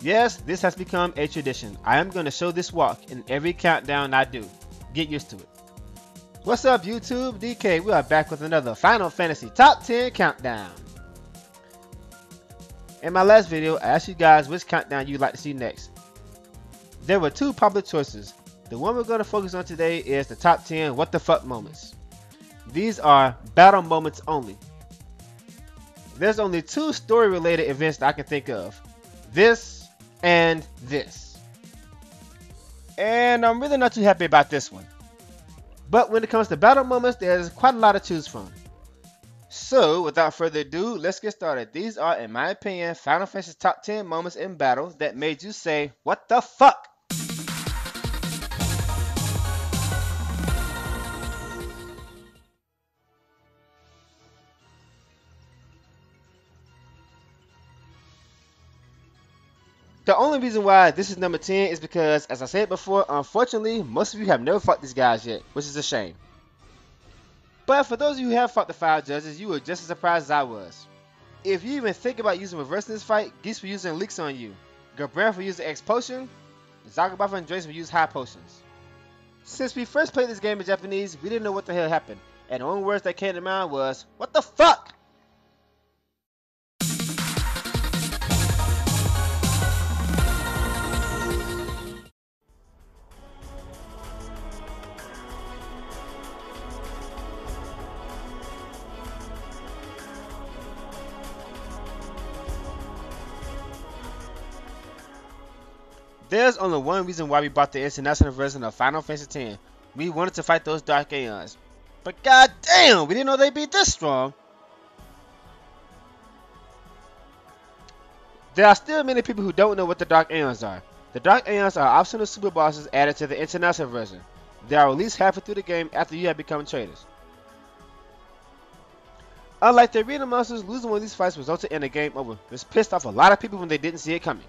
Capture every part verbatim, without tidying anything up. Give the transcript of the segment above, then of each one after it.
Yes, this has become a tradition. I am going to show this walk in every countdown I do. Get used to it. What's up, YouTube? D K, we are back with another Final Fantasy Top ten Countdown. In my last video, I asked you guys which countdown you'd like to see next. There were two popular choices. The one we're going to focus on today is the top ten what the fuck moments. These are battle moments only. There's only two story related events that I can think of. This and this. And I'm really not too happy about this one. But when it comes to battle moments, there's quite a lot to choose from. So without further ado, let's get started. These are, in my opinion, Final Fantasy's top ten moments in battle that made you say, what the fuck? The only reason why this is number ten is because, as I said before, unfortunately, most of you have never fought these guys yet, which is a shame. But for those of you who have fought the five judges, you were just as surprised as I was. If you even think about using reverse in this fight, Ghis will use leaks on you, Gabranth will use the X potion, Zargaabath and Drace will use high potions. Since we first played this game in Japanese, we didn't know what the hell happened, and the only words that came to mind was, what the fuck? There's only one reason why we bought the international version of Final Fantasy ten. We wanted to fight those Dark Aeons. But goddamn, we didn't know they'd be this strong. There are still many people who don't know what the Dark Aeons are. The Dark Aeons are optional super bosses added to the international version. They are released halfway through the game after you have become traders. Unlike the arena monsters, losing one of these fights resulted in a game over. This pissed off a lot of people when they didn't see it coming.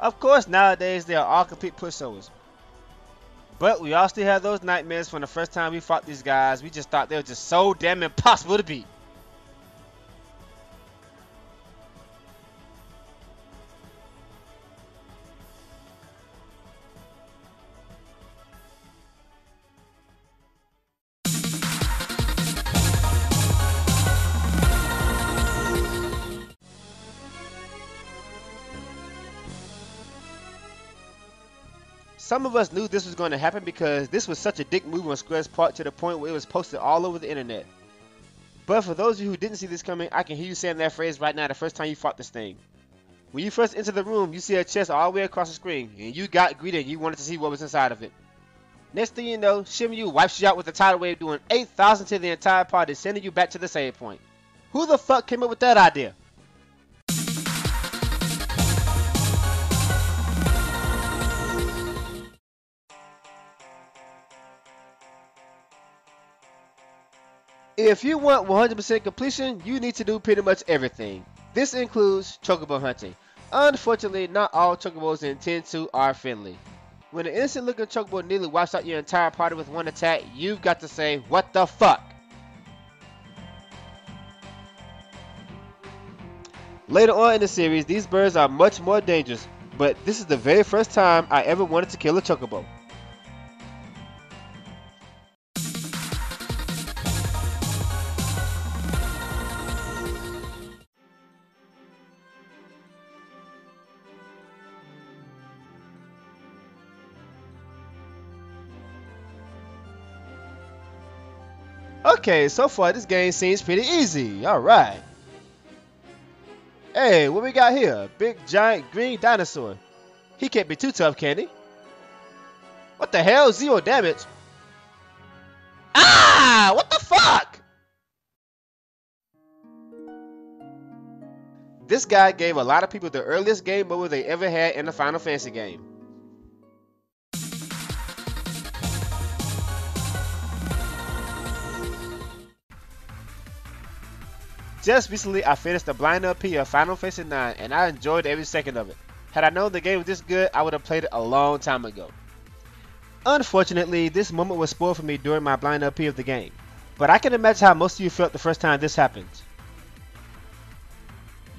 Of course, nowadays they are all complete pushovers. But we all still have those nightmares from the first time we fought these guys. We just thought they were just so damn impossible to beat. Some of us knew this was going to happen because this was such a dick move on Square's part to the point where it was posted all over the internet. But for those of you who didn't see this coming, I can hear you saying that phrase right now the first time you fought this thing. When you first enter the room, you see a chest all the way across the screen, and you got greedy and you wanted to see what was inside of it. Next thing you know, Shinryu wipes you out with a tidal wave doing eight thousand to the entire party, sending you back to the save point. Who the fuck came up with that idea? If you want one hundred percent completion, you need to do pretty much everything. This includes chocobo hunting. Unfortunately, not all chocobos in ten two are friendly. When an innocent looking chocobo nearly wipes out your entire party with one attack, you've got to say, what the fuck? Later on in the series, these birds are much more dangerous, but this is the very first time I ever wanted to kill a chocobo. Okay, so far this game seems pretty easy. Alright. Hey, what we got here? Big giant green dinosaur. He can't be too tough, can he? What the hell? Zero damage. Ah! What the fuck? This guy gave a lot of people the earliest game mode they ever had in a Final Fantasy game. Just recently, I finished the blind L P of Final Fantasy nine, and I enjoyed every second of it. Had I known the game was this good, I would have played it a long time ago. Unfortunately, this moment was spoiled for me during my blind L P of the game, but I can imagine how most of you felt the first time this happened.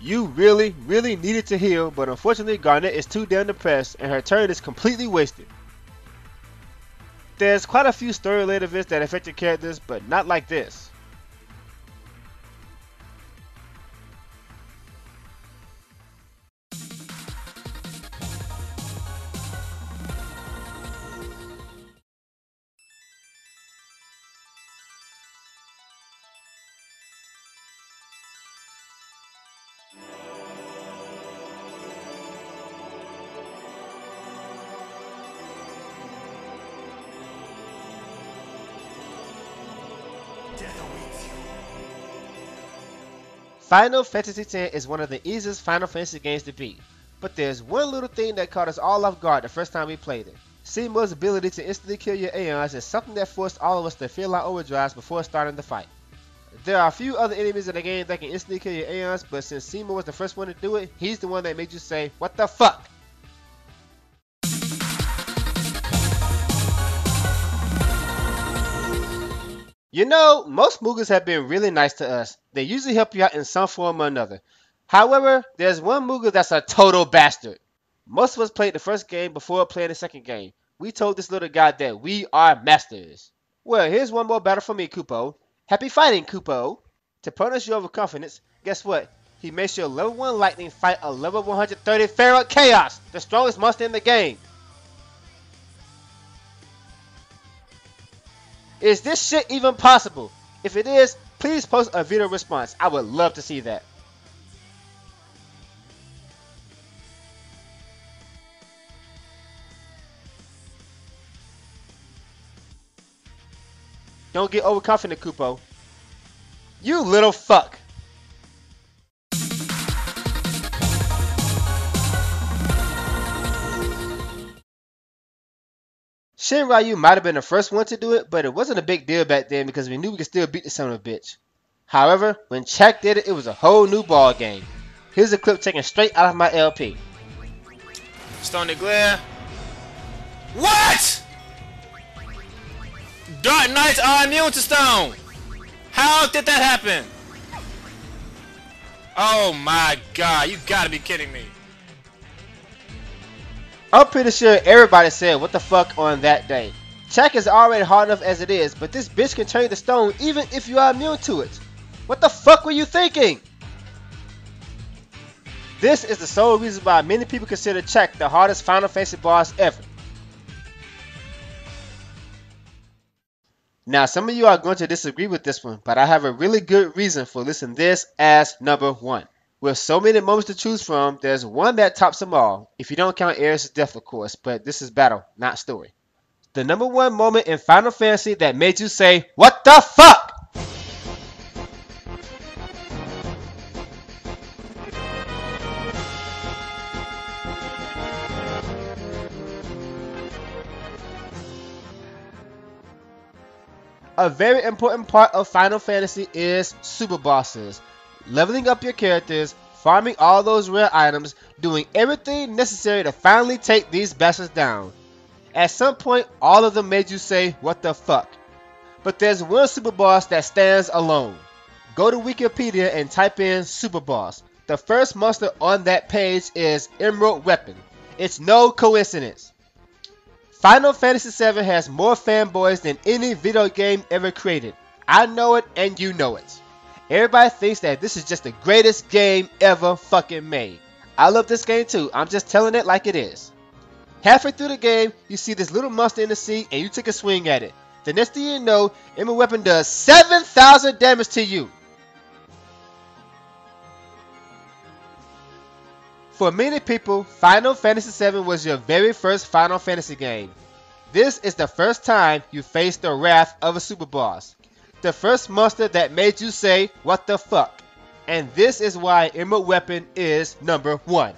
You really, really needed to heal, but unfortunately Garnet is too damn depressed and her turn is completely wasted. There's quite a few story-related events that affect your characters, but not like this. Final Fantasy X is one of the easiest Final Fantasy games to beat, but there's one little thing that caught us all off guard the first time we played it. Seymour's ability to instantly kill your Aeons is something that forced all of us to fill our overdrives before starting the fight. There are a few other enemies in the game that can instantly kill your Aeons, but since Seymour was the first one to do it, he's the one that made you say, "What the fuck?" You know, most Moogles have been really nice to us. They usually help you out in some form or another. However, there's one Moogle that's a total bastard. Most of us played the first game before playing the second game. We told this little guy that we are masters. Well, here's one more battle for me, Kupo. Happy fighting, Kupo. To punish your overconfidence, guess what? He makes your level one lightning fight a level one hundred thirty Feral Chaos, the strongest monster in the game. Is this shit even possible? If it is, please post a video response. I would love to see that. Don't get overconfident, Kupo. You little fuck. Shinryu might have been the first one to do it, but it wasn't a big deal back then because we knew we could still beat the son of a bitch. However, when Chac did it, it was a whole new ball game. Here's a clip taken straight out of my L P. Stony glare. What? Dark Knights are immune to stone. How did that happen? Oh my god, you gotta be kidding me. I'm pretty sure everybody said what the fuck on that day. Chac is already hard enough as it is, but this bitch can turn to stone even if you are immune to it. What the fuck were you thinking? This is the sole reason why many people consider Chac the hardest Final Fantasy boss ever. Now some of you are going to disagree with this one, but I have a really good reason for listing this as number one. With so many moments to choose from, there's one that tops them all, if you don't count Aerith's death of course, but this is battle, not story. The number one moment in Final Fantasy that made you say, "What the fuck?" A very important part of Final Fantasy is super bosses. Leveling up your characters, farming all those rare items, doing everything necessary to finally take these bastards down. At some point, all of them made you say, "What the fuck?" But there's one super boss that stands alone. Go to Wikipedia and type in super boss. The first monster on that page is Emerald Weapon. It's no coincidence. Final Fantasy seven has more fanboys than any video game ever created. I know it and you know it. Everybody thinks that this is just the greatest game ever fucking made. I love this game too, I'm just telling it like it is. Halfway through the game, you see this little monster in the sea and you take a swing at it. The next thing you know, Emerald Weapon does seven thousand damage to you. For many people, Final Fantasy seven was your very first Final Fantasy game. This is the first time you faced the wrath of a super boss. The first monster that made you say, "What the fuck?" And this is why Emerald Weapon is number one.